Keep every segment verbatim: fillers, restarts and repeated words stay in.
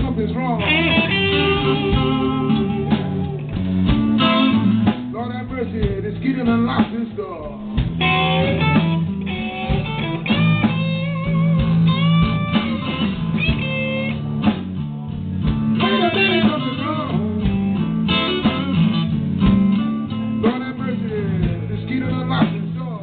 Something's wrong. Lord have mercy, it's getting unlocked this door. Wait a minute, something's wrong. Lord have mercy, it's getting unlocked this door.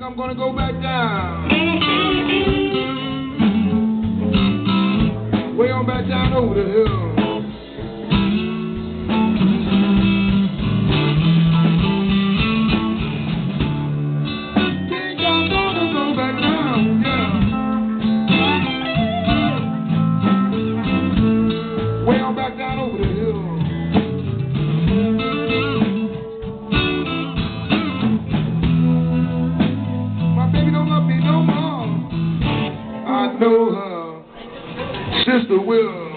I'm gonna go back down, way on back down over the hill. Think I'm gonna go back down, yeah, way on back down over the hill. Sister Will.